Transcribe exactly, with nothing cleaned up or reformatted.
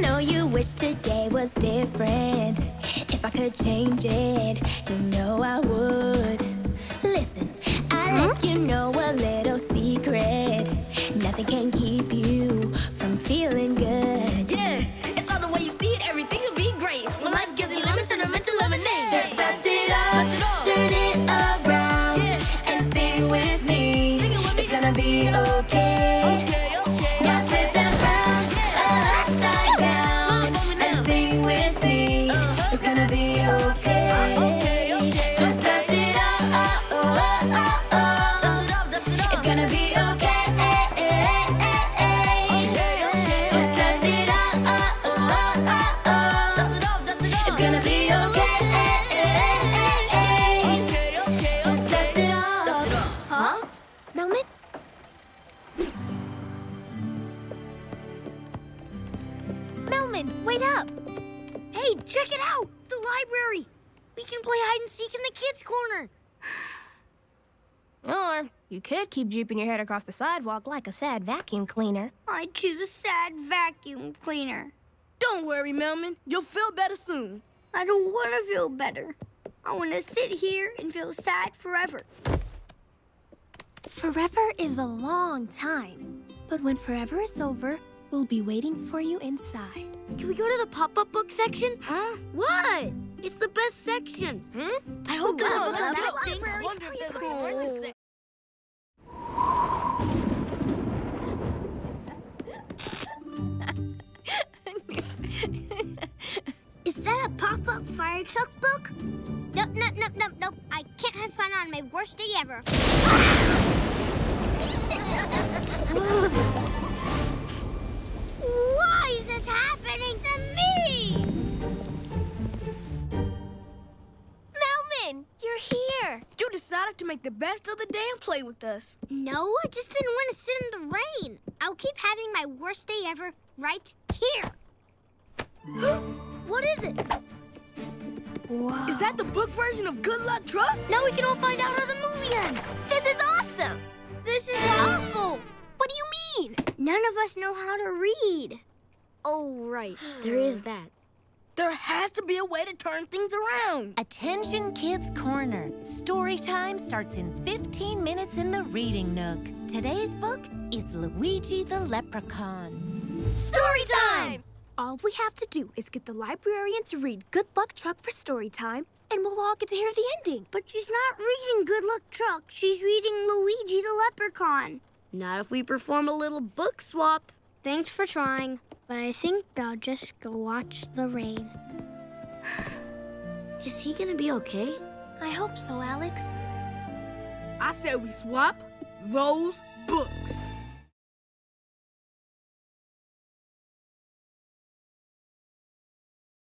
know you wish today was different. If I could change it, you know I would. Listen, I let you know a little secret. Nothing can keep you from feeling good. Yeah, it's all the way you see it, everything will be great. When life gives you lemons, turn them into lemonade. Just dust it up, turn it around, yeah. And sing with me, sing it with me. It's gonna be okay. Okay, okay. Now flip them round, yeah. Upside down, yeah. And sing with me, uh-huh. It's gonna be okay. Uh, okay. Check it out! The library! We can play hide-and-seek in the kids' corner! Or you could keep drooping your head across the sidewalk like a sad vacuum cleaner. I choose sad vacuum cleaner. Don't worry, Melman. You'll feel better soon. I don't want to feel better. I want to sit here and feel sad forever. Forever is a long time. But when forever is over, we'll be waiting for you inside. Can we go to the pop-up book section? Huh? What? It's the best section. Hmm? I hope there's a book on that thing. I wonder if there's more than six. Is that a pop-up fire truck book? Nope, nope, nope, nope, nope. I can't have fun on my worst day ever. Why is this happening to me? Melman, you're here. You decided to make the best of the day and play with us. No, I just didn't want to sit in the rain. I'll keep having my worst day ever right here. What is it? Whoa. Is that the book version of Good Luck Truck? Now we can all find out how the movie ends. This is awesome. This is awful. What do you mean? None of us know how to read. Oh, right. There is that. There has to be a way to turn things around. Attention Kids Corner. Story time starts in fifteen minutes in the Reading Nook. Today's book is Luigi the Leprechaun. Story time! All we have to do is get the librarian to read Good Luck Truck for story time, and we'll all get to hear the ending. But she's not reading Good Luck Truck. She's reading Luigi the Leprechaun. Not if we perform a little book swap. Thanks for trying, but I think I'll just go watch the rain. Is he gonna be okay? I hope so, Alex. I said we swap those books.